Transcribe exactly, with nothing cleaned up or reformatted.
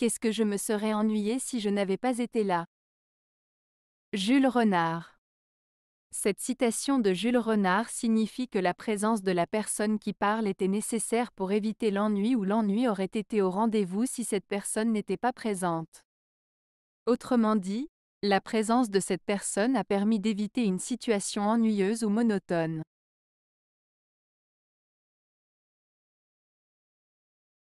Qu'est-ce que je me serais ennuyé si je n'avais pas été là. Jules Renard. Cette citation de Jules Renard signifie que la présence de la personne qui parle était nécessaire pour éviter l'ennui ou l'ennui aurait été au rendez-vous si cette personne n'était pas présente. Autrement dit, la présence de cette personne a permis d'éviter une situation ennuyeuse ou monotone.